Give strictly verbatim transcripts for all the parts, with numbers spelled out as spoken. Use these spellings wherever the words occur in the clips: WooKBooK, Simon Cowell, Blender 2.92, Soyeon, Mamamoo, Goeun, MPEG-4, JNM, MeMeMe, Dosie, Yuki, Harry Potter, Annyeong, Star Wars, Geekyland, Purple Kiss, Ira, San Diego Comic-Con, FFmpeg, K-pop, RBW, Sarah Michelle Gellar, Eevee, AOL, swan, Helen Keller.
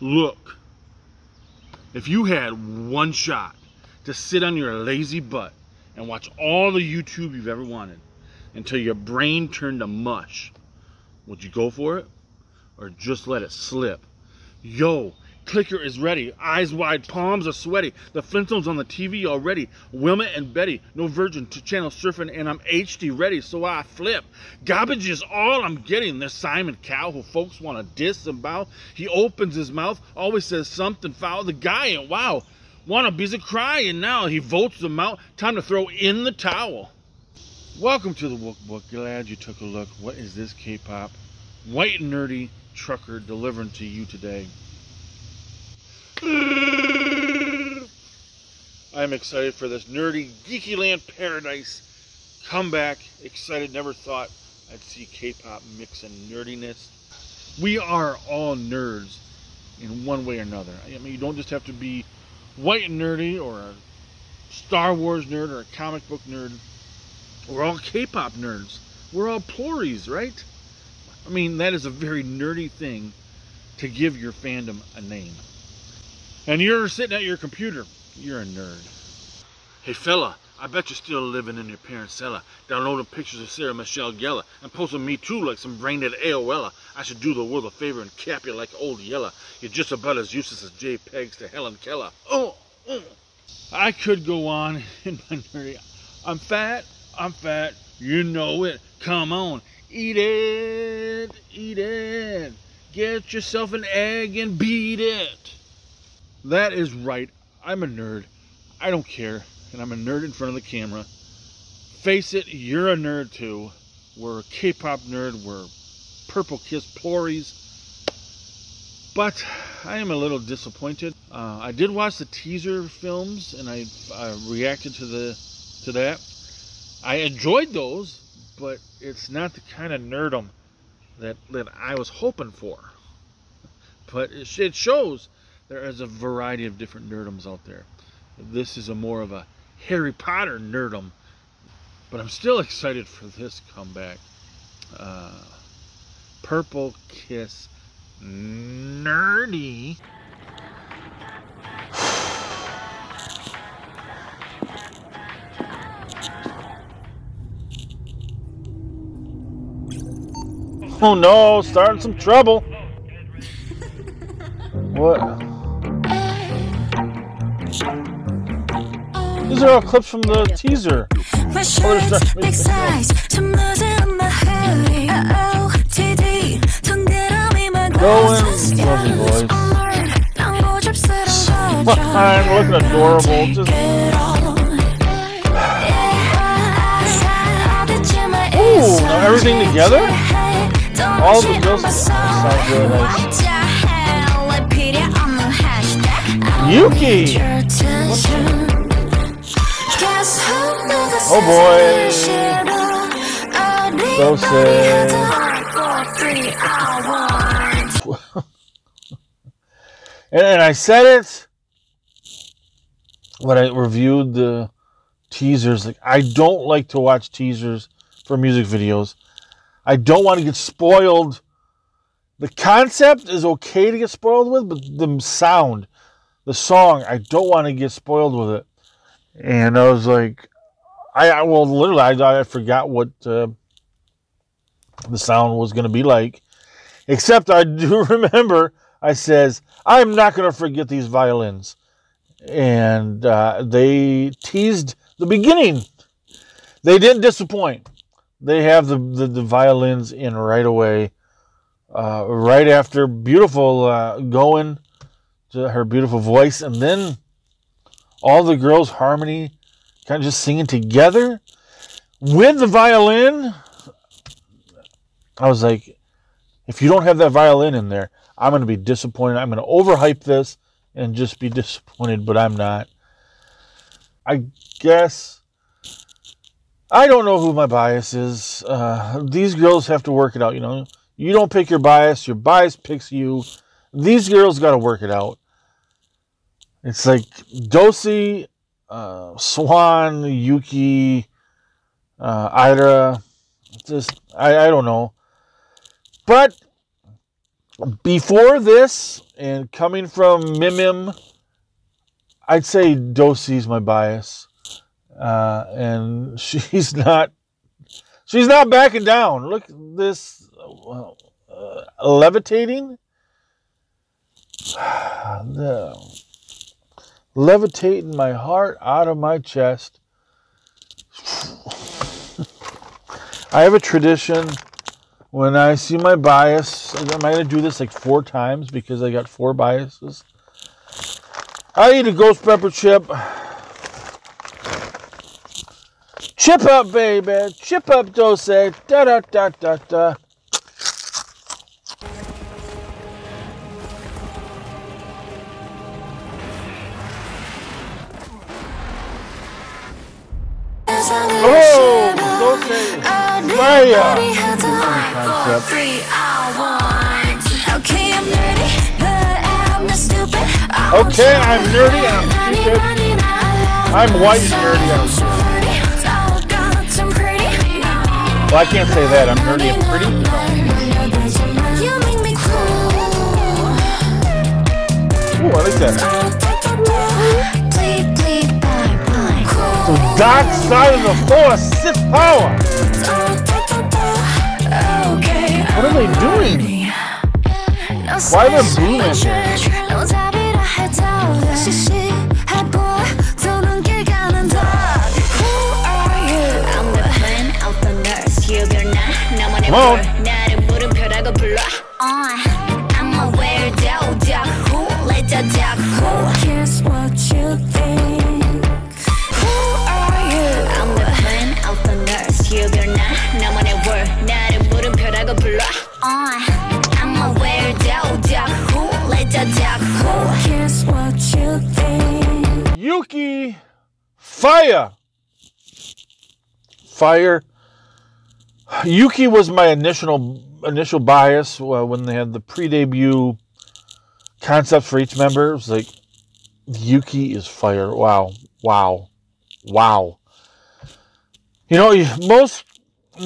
Look, if you had one shot to sit on your lazy butt and watch all the YouTube you've ever wanted until your brain turned to mush, would you go for it or just let it slip? Yo, clicker is ready, eyes wide, palms are sweaty, the Flintstones on the T V already, Wilma and Betty, no virgin to channel surfing, and I'm H D ready, so I flip. Garbage is all I'm getting. There's Simon Cowell, who folks want to disembowel. He opens his mouth, always says something foul. The guy ain't wow. Wannabes a crying now. He votes them out. Time to throw in the towel. Welcome to the WooKBooK. Glad you took a look. What is this K-pop white nerdy trucker delivering to you today? I'm excited for this nerdy Geekyland paradise comeback. Excited, never thought I'd see K-pop mixing nerdiness. We are all nerds in one way or another. I mean, you don't just have to be white nerdy or a Star Wars nerd or a comic book nerd. We're all K-pop nerds. We're all plories, right? I mean, that is a very nerdy thing to give your fandom a name. And you're sitting at your computer. You're a nerd. Hey fella, I bet you're still living in your parents' cellar, downloading pictures of Sarah Michelle Gellar and posting me too like some brain-dead AOLer. I should do the world a favor and cap you like old Yeller. You're just about as useless as JPEGs to Helen Keller. Oh, oh. I could go on in my nerdy. I'm fat. I'm fat. You know it. Come on. Eat it. Eat it. Get yourself an egg and beat it. That is right. I'm a nerd. I don't care. And I'm a nerd in front of the camera. Face it, you're a nerd too. We're a K-pop nerd. We're Purple Kiss plories. But I am a little disappointed. Uh, I did watch the teaser films and I, I reacted to the to that. I enjoyed those, but it's not the kind of nerdom that, that I was hoping for. But it, it shows there is a variety of different nerdoms out there. This is a more of a Harry Potter nerdom, but I'm still excited for this comeback. Uh, Purple Kiss, nerdy. Oh no, starting some trouble. What? These are all clips from the teaser. Fresh shirts, big size, some buzz in my hurry. Uh-oh, T D, don't get on me, my girls. Goeun, lovely voice. I'm looking adorable. Just... Ooh, now everything together? All the girls sound really nice. Yuki! What? Oh boy! Dosie. And I said it when I reviewed the teasers. Like, I don't like to watch teasers for music videos. I don't want to get spoiled. The concept is okay to get spoiled with, but the sound, the song, I don't want to get spoiled with it. And I was like, I, well, literally, I, I forgot what uh, the sound was going to be like. Except I do remember, I says, I'm not going to forget these violins. And uh, they teased the beginning. They didn't disappoint. They have the, the, the violins in right away. Uh, right after beautiful uh, Goeun, to her beautiful voice. And then all the girls' harmony, kind of just singing together with the violin. I was like, if you don't have that violin in there, I'm going to be disappointed. I'm going to overhype this and just be disappointed, but I'm not. I guess, I don't know who my bias is. Uh, these girls have to work it out, you know. You don't pick your bias. Your bias picks you. These girls got to work it out. It's like Dosie, Uh, Swan, Yuki, uh, Ira, just, I, I don't know. But before this, and coming from MeMeMe, I'd say Dosie's my bias. Uh, and she's not, she's not backing down. Look at this uh, levitating. No. Levitating my heart out of my chest. I have a tradition when I see my bias. Am I going to do this like four times because I got four biases? I eat a ghost pepper chip. Chip up, baby. Chip up, Dosie. Da da da da da. Oh, Dosie. Maya. Okay, I'm nerdy, but I'm not stupid. Okay, I'm nerdy. I'm stupid. I'm white and nerdy. I'm Well, I can't say that. I'm nerdy and pretty. Ooh, I like that. So dark side of the force, Sith power. What are they doing? Why are they blooming? Come on. I'm aware Here's what you think. Who are you? I'm the fan of the nurse. You're I'm aware Here's what you think. Yuki, fire. Fire. Yuki was my initial initial bias uh, when they had the pre-debut concept for each member. It was like, Yuki is fire. Wow. Wow. Wow. You know, most,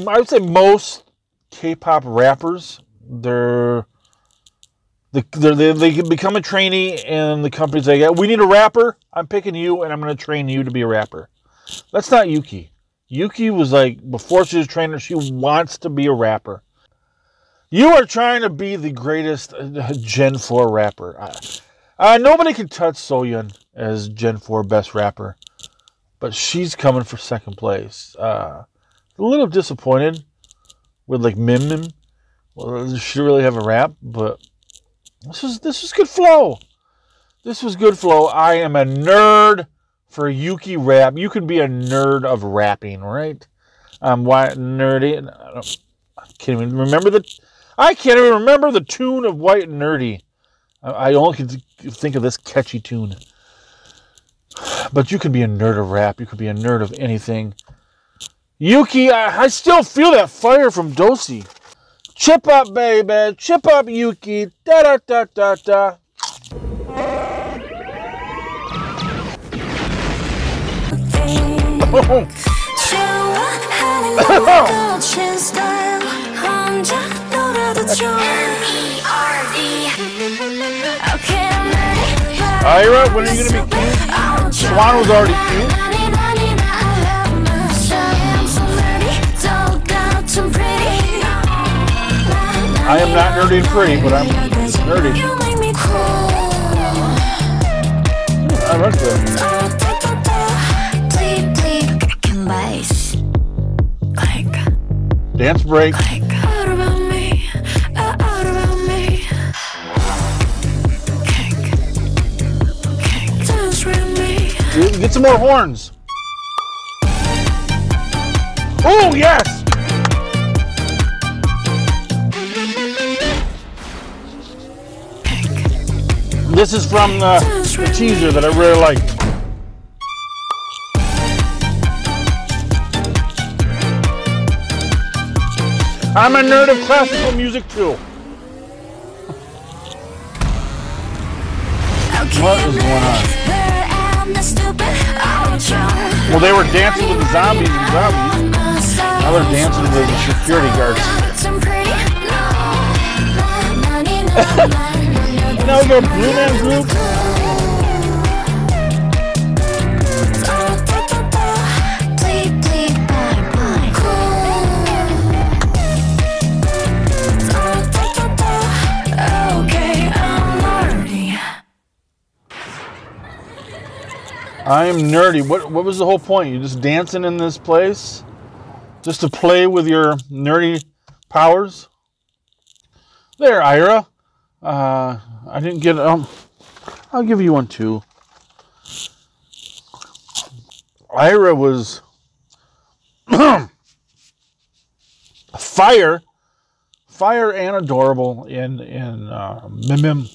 I would say most K-pop rappers, they're, they're, they they can become a trainee and the company's like, we need a rapper. I'm picking you and I'm going to train you to be a rapper. That's not Yuki. Yuki was like, before she was a trainer, she wants to be a rapper. You are trying to be the greatest Gen four rapper. Uh, uh, nobody can touch Soyeon as Gen four best rapper, but she's coming for second place. Uh, a little disappointed with like MeMeMe. Well, she really have a rap, but this is this is good flow. This was good flow. I am a nerd. For Yuki rap, you could be a nerd of rapping, right? Um, why nerdy? I, don't, I can't even remember the. I can't even remember the tune of White and Nerdy. I, I only could think of this catchy tune. But you could be a nerd of rap. You could be a nerd of anything. Yuki, I, I still feel that fire from Dosie. Chip up, baby. Chip up, Yuki. Da da da da da. Ira, when are you gonna be cute? Swan was already cute. I am not nerdy and pretty, but I'm nerdy. I like that. Dance break. Out about me, out about me. Dance with me. Get some more horns. Oh yes! This is from the, the teaser that I really like. I'm a nerd of classical music too. What is going on? Well, they were dancing with the zombies and zombies. Now they're dancing with the security guards. Now we go Blue Man Group. I'm nerdy. What, what was the whole point? You're just dancing in this place? Just to play with your nerdy powers? There, Ira. Uh, I didn't get um. I'll give you one too. Ira was fire, fire and adorable in in uh, MeMeMe.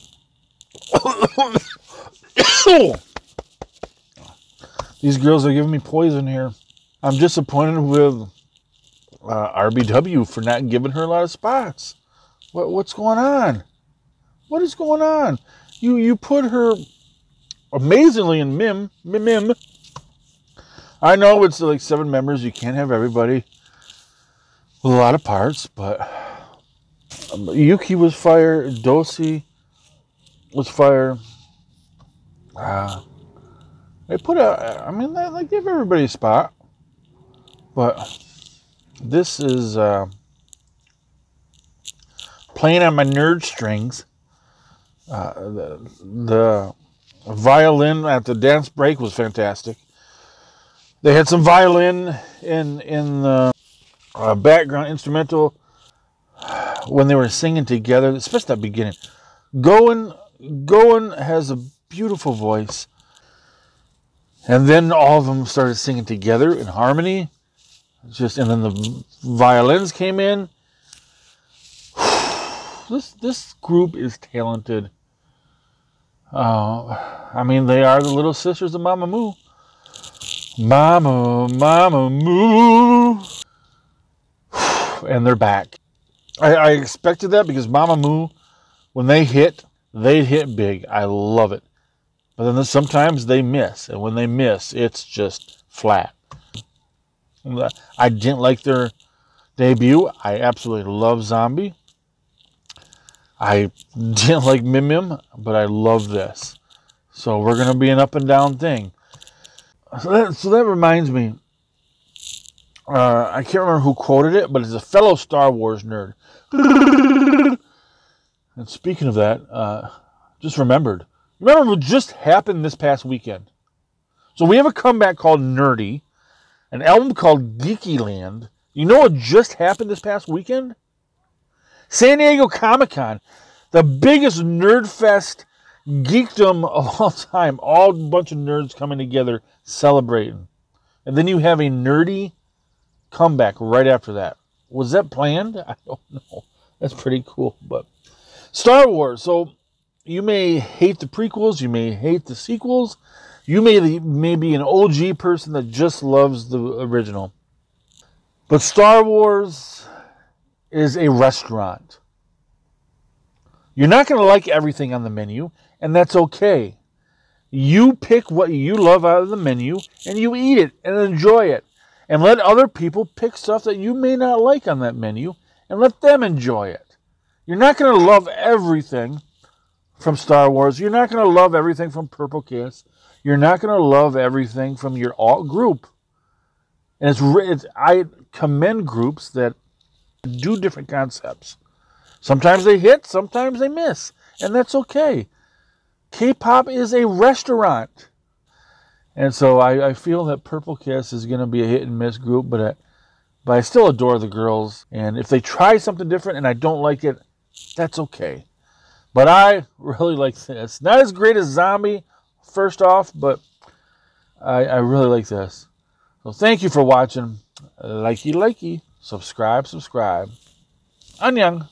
These girls are giving me poison here. I'm disappointed with uh, R B W for not giving her a lot of spots. What what's going on? What is going on? You you put her amazingly in Mim. Mim, Mim. I know it's like seven members. You can't have everybody with a lot of parts, but Yuki was fire. Dosie was fire. Uh, they put a, I mean, they like give everybody a spot. But this is uh, playing on my nerd strings. Uh, the, the violin at the dance break was fantastic. They had some violin in in the uh, background instrumental when they were singing together, especially at the beginning. Goeun Goeun has a beautiful voice, and then all of them started singing together in harmony. Just and then the violins came in. This this group is talented. Uh, I mean, they are the little sisters of Mamamoo. Mama, Mamamoo. And they're back. I, I expected that because Mamamoo, when they hit, they hit big. I love it. But then sometimes they miss. And when they miss, it's just flat. I didn't like their debut. I absolutely love Zombie. I didn't like MeMeMe, but I love this. So we're going to be an up and down thing. So that, so that reminds me. Uh, I can't remember who quoted it, but it's a fellow Star Wars nerd. And speaking of that, uh, just remembered. Remember what just happened this past weekend. So we have a comeback called Nerdy. An album called Geekyland. You know what just happened this past weekend? San Diego Comic-Con, the biggest nerd fest geekdom of all time. All bunch of nerds coming together, celebrating. And then you have a nerdy comeback right after that. Was that planned? I don't know. That's pretty cool. But Star Wars. So you may hate the prequels. You may hate the sequels. You may, may be an O G person that just loves the original. But Star Wars is a restaurant. You're not going to like everything on the menu, and that's okay. You pick what you love out of the menu, and you eat it and enjoy it. And let other people pick stuff that you may not like on that menu, and let them enjoy it. You're not going to love everything from Star Wars. You're not going to love everything from Purple Kiss. You're not going to love everything from your alt group. And it's, it's I commend groups that do different concepts. Sometimes they hit, sometimes they miss, and that's okay. K-pop is a restaurant, and so I, I feel that Purple Kiss is going to be a hit and miss group, but I, but I still adore the girls, and if they try something different and I don't like it, that's okay. But I really like this. Not as great as Zombie, first off, but I, I really like this. So thank you for watching. Likey, likey. Subscribe, subscribe. Annyeong.